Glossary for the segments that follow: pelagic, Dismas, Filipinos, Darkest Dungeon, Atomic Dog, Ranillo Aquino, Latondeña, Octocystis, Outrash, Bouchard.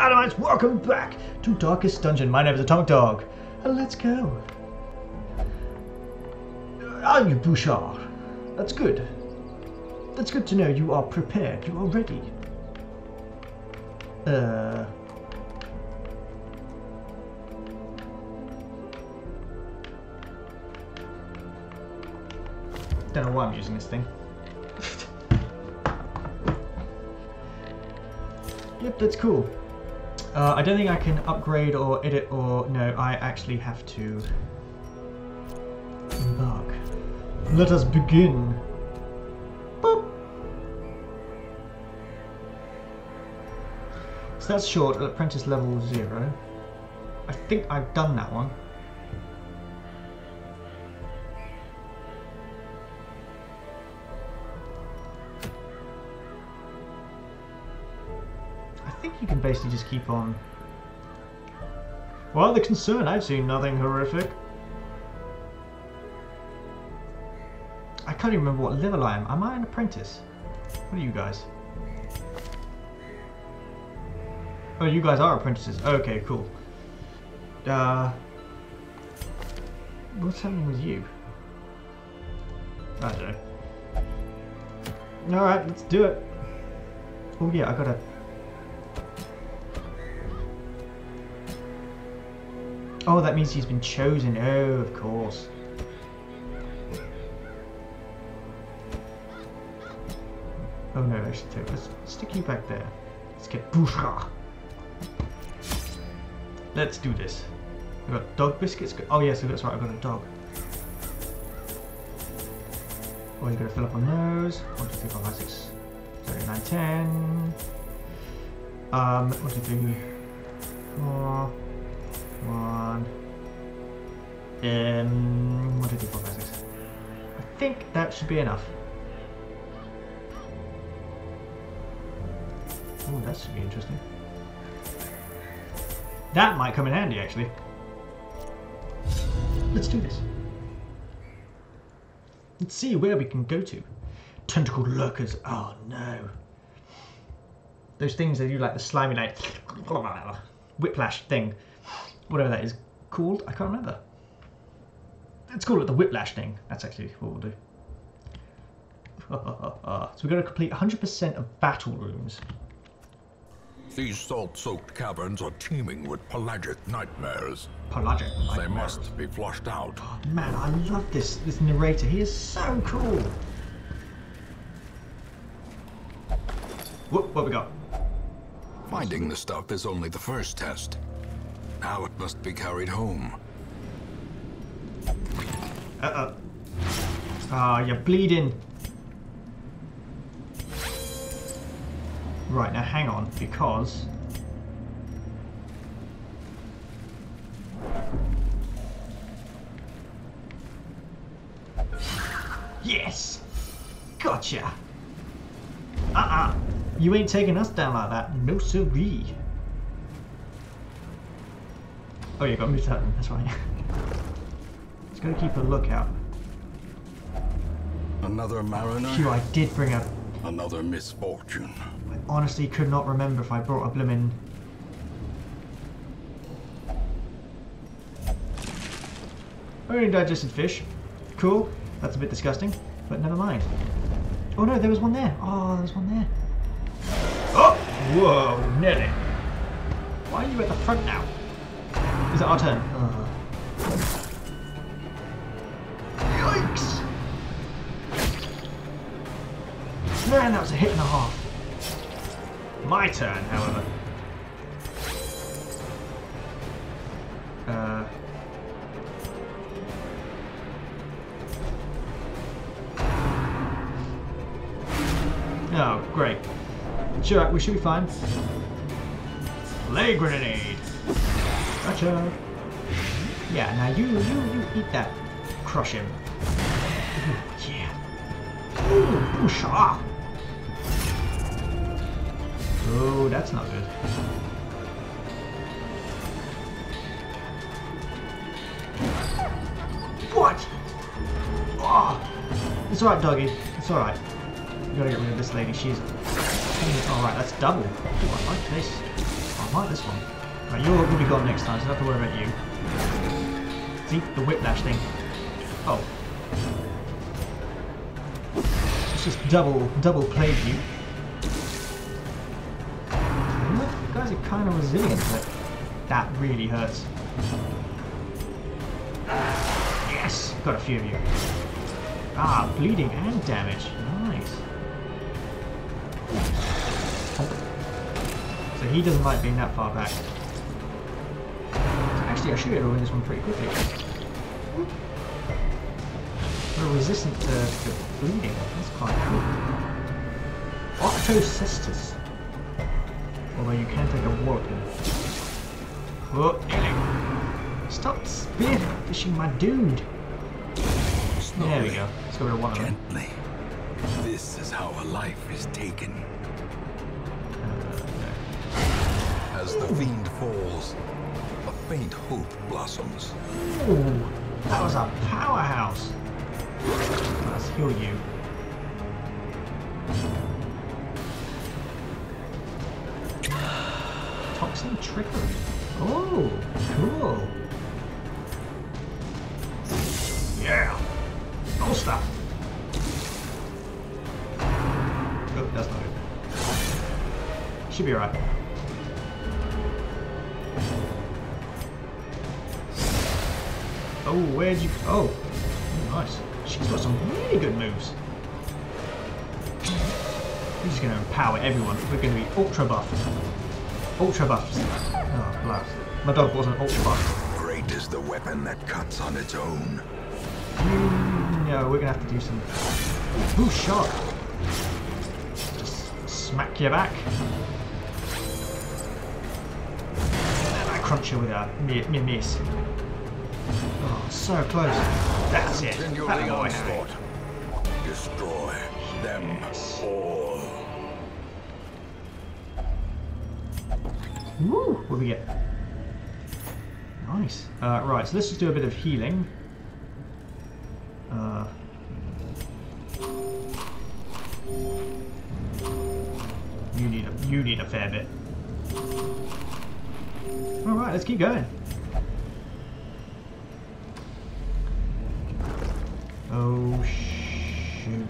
Allies, welcome back to Darkest Dungeon. My name is Atomic Dog, and let's go. Are you Bouchard? That's good. That's good to know you are prepared, you are ready. Don't know why I'm using this thing. Yep, that's cool. I don't think I can upgrade or edit or... No, I actually have to embark. Let us begin. Boop. So that's short at apprentice level 0. I think I've done that one. Basically just keep on. Well, the concern, I've seen nothing horrific. I can't even remember what level I am. Am I an apprentice? What are you guys? Oh, you guys are apprentices. Okay, cool. What's happening with you? I don't know. Alright, let's do it. Oh yeah, I gotta... Oh, that means he's been chosen. Oh, of course. Oh no, actually, let's stick you back there. Let's get Bouchard. Let's do this. I've got dog biscuits. Oh yes, that's right, I've got a dog. Oh, you gotta fill up on those. 1, 2, 3, 4, 5, 6, 7, 8, 9, 10. 1, 2, 3, 4. 1, 2, 3, 4, 5, 6. I think that should be enough. Oh, that should be interesting. That might come in handy, actually. Let's do this. Let's see where we can go to. Tentacled lurkers. Oh no. Those things they do, like the slimy, like whiplash thing. Whatever that is called, I can't remember. Let's call it the whiplash thing. That's actually what we'll do. So we've got to complete 100% of battle rooms. These salt-soaked caverns are teeming with pelagic nightmares. Pelagic nightmares. They must be flushed out. Oh, man, I love this narrator. He is so cool. What we got? Finding the stuff is only the first test. Now it must be carried home. Uh-oh. Ah, you're bleeding. Right, now hang on, because... Yes! Gotcha! Uh-uh. You ain't taking us down like that. No siree. Oh, yeah, got moved to that one, that's right. It's gonna keep a lookout. Another mariner? Phew, I did bring up. Another misfortune. I honestly could not remember if I brought a blimmin'. Only digested fish. Cool, that's a bit disgusting, but never mind. Oh no, there was one there. Oh, there was one there. Oh! Whoa, Nelly. Why are you at the front now? Is it our turn? Oh. Yikes! Man, that was a hit and a half. My turn, however. Oh, great. Sure, we should be fine. Lay grenade! Gotcha. Yeah, now you eat that. Crush him. Ooh, yeah. Ooh, Bouchard. Oh, that's not good. What? Oh, it's alright, doggy. It's alright. We gotta get rid of this lady. She's... Alright, that's double. Ooh, I like this. I like this one. Right, you're going to be gone next time, so I don't have to worry about you. See? The whiplash thing. Oh. It's just double plague you. You guys are kind of resilient, but that really hurts. Yes! Got a few of you. Ah, bleeding and damage. Nice. So he doesn't like being that far back. Actually, I should be able to win this one pretty quickly. We're resistant to bleeding. That's quite cool. Octocystis. Although you can take a warp in. Oh, nearly. Stop spearfishing my dude. There we go. Let's go to one of them. Gently. This is how a life is taken. No. As the fiend falls, a faint hope blossoms. Ooh, that was a powerhouse. Let's heal you. Toxin trickery. Oh, cool. Yeah. Cool stuff. Oh, that's not good. Should be alright. Oh, where'd you... Oh. Oh, nice. She's got some really good moves. We're just going to empower everyone. We're going to be ultra buffed. Ultra buffs. Oh, blood. My dog wasn't ultra buff. Great is the weapon that cuts on its own. No, we're going to have to do some... Bouchard! Just smack you back. And I crunch you with a miss. Oh, so close. That's it. That boy. Destroy them all. Woo! What do we get? Nice. Right, so let's just do a bit of healing. You need a fair bit. All right, let's keep going. Oh shoot!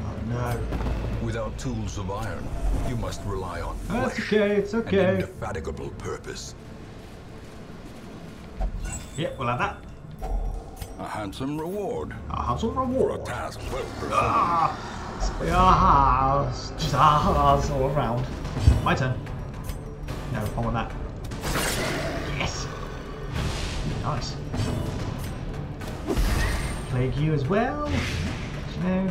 Oh no! Without tools of iron, you must rely on flesh. That's okay. It's okay. An indefatigable purpose. Yep, we'll have that. A handsome reward. A handsome reward. For a task well performed. All around. My turn. No, I want that. Yes. Nice. Plague you as well. No.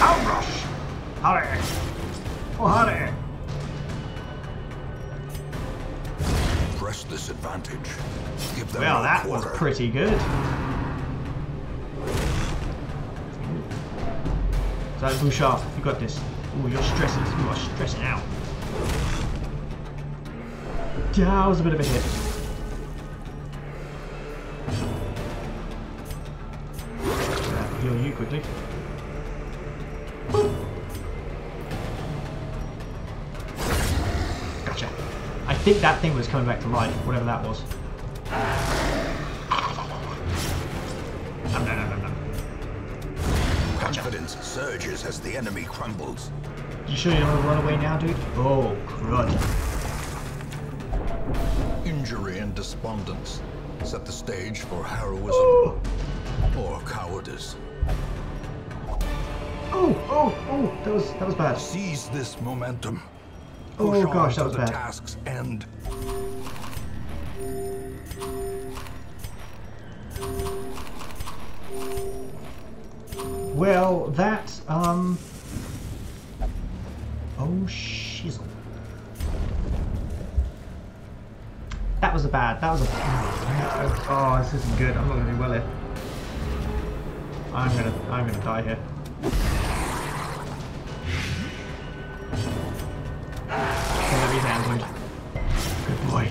Outrash! Hurry! Oh, hurry! Press this advantage. Give them well, that was pretty good. So, Bouchard, you got this. Ooh, you're stressing. You are stressing out. That was a bit of a hit. I'll heal you quickly. Boop. Gotcha. I think that thing was coming back to life, whatever that was. Confidence surges as the enemy crumbles. You sure you don't want to run away now, dude? Oh, crud. Injury and despondence set the stage for heroism or cowardice. Oh, that was bad. Seize this momentum. Oh gosh, that was bad. Push on to the task's end. Well, that, oh, shizzle. That was a... Oh, this isn't good. I'm not going to do well here. I'm going to die here. There he's handled. Good boy.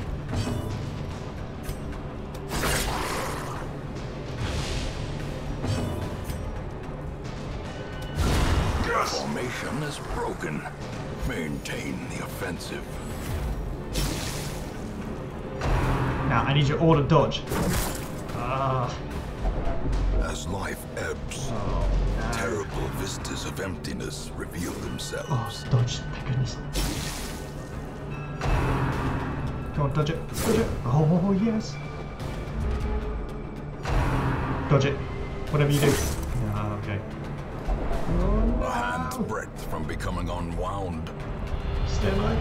Is broken. Maintain the offensive. Now, I need you all to dodge. As life ebbs, terrible vistas of emptiness reveal themselves. Oh, dodge, thank goodness. Go on, dodge it. Dodge it. Oh, yes. Dodge it. Whatever you do. Okay. Oh, a hand's breadth from becoming unwound. Stay alive.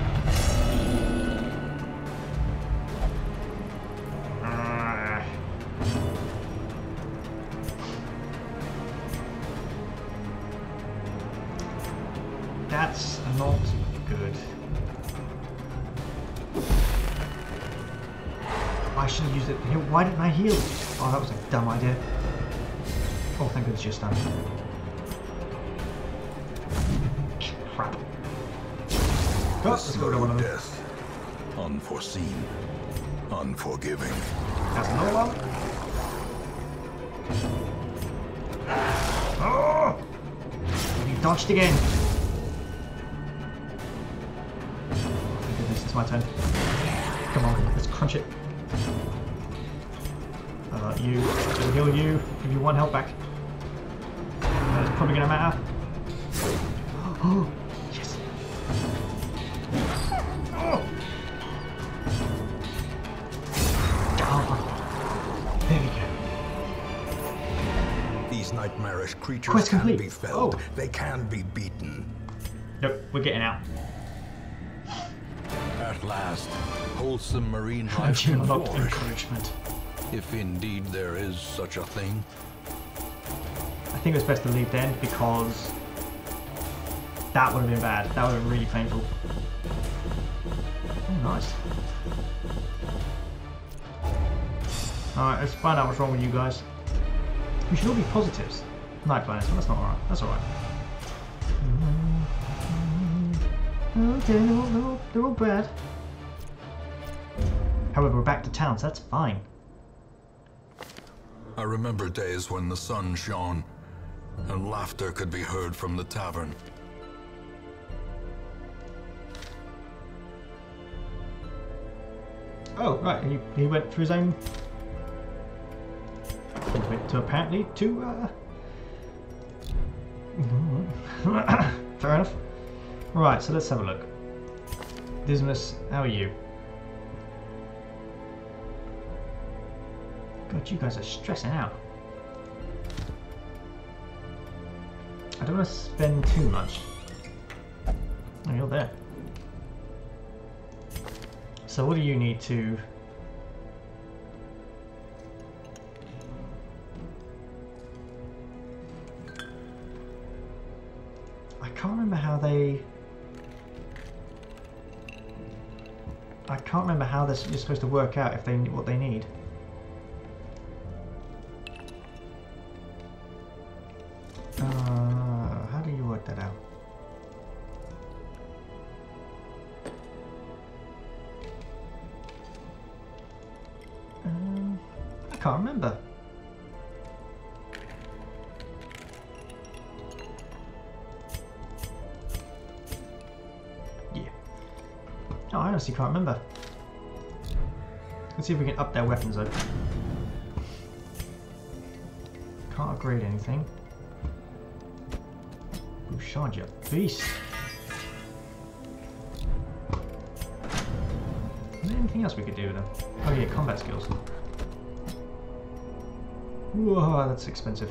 That's not good. I should have used it. Why didn't I heal? Oh, that was a dumb idea. Oh, thank goodness you're standing. Crap. Oh, let's go to one of them. Unforeseen. Unforgiving. That's another one. Oh! You dodged again. My turn. Come on, let's crunch it. You, I'll heal you, give you one health back. That's probably gonna matter. Oh, yes. Oh. Oh. There we go. These nightmarish creatures can be felled. Oh. They can be beaten. Nope, we're getting out. At last, wholesome marine life can flourish, if indeed there is such a thing. I think it's best to leave then, because that would have been bad. That would have been really painful. Oh, nice. Alright, let's find out what's wrong with you guys. We should all be positives. Night planets, well, that's not alright. That's alright. Okay, they're all bad. However, we're back to town, so that's fine. I remember days when the sun shone and laughter could be heard from the tavern. Oh, right, he went through his own... to apparently to... Fair enough. Right, so let's have a look. Dismas, how are you? God, you guys are stressing out. I don't want to spend too much. Oh, you're there. So what do you need to... I can't remember how they... I can't remember how this you're supposed to work out if they what they need. How do you work that out? I can't remember. Yeah. No, I honestly can't remember. Let's see if we can up their weapons though. Can't upgrade anything. Bouchard, you beast. Is there anything else we could do with them? Oh yeah, combat skills. Whoa, that's expensive.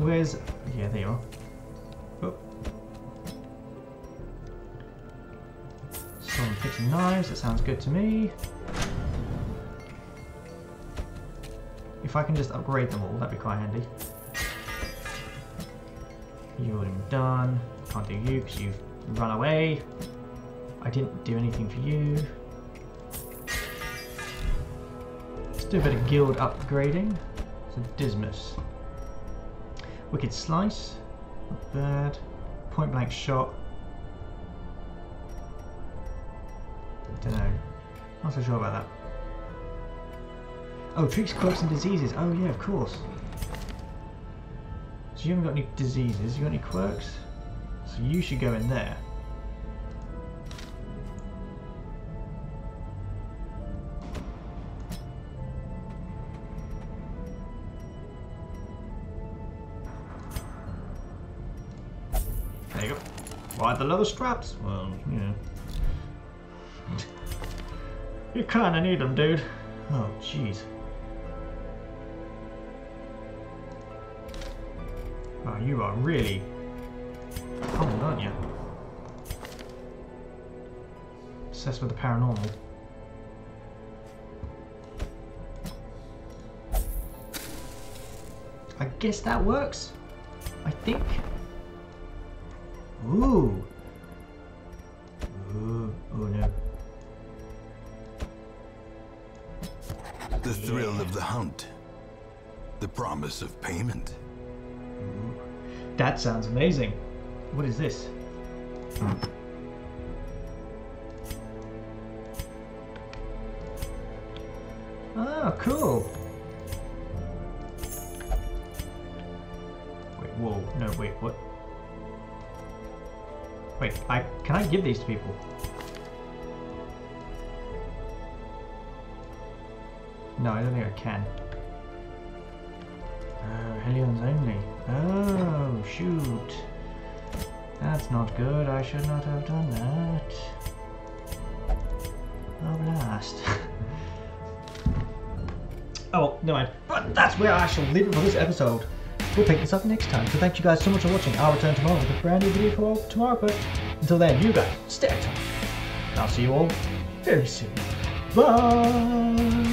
Where's... yeah, there you are. Someone picked some knives, that sounds good to me. If I can just upgrade them all, that'd be quite handy. You're done. Can't do you because you've run away. I didn't do anything for you. Let's do a bit of guild upgrading. So Dismas. Wicked Slice, not bad. Point blank shot. Dunno. Not so sure about that. Oh, treats quirks and diseases. Oh yeah, of course. So you haven't got any diseases, you got any quirks? So you should go in there. There you go. Why the leather straps? Well, you know. You kinda need them, dude. Oh, jeez. Oh, you are really cold, aren't you? Obsessed with the paranormal. I guess that works. I think. Ooh. Ooh. Oh no. The thrill of the hunt. The promise of payment. Ooh. That sounds amazing. What is this? Oh, cool. Whoa, no, wait, what? Wait, can I give these to people? No, I don't think I can. Oh, Hellions only. Oh, shoot. That's not good. I should not have done that. Oh, blast. Oh, never mind. But that's where I shall leave it for this episode. We'll pick this up next time, so thank you guys so much for watching. I'll return tomorrow with a brand new video for tomorrow, but until then, you guys, stay tight. I'll see you all very soon. Bye!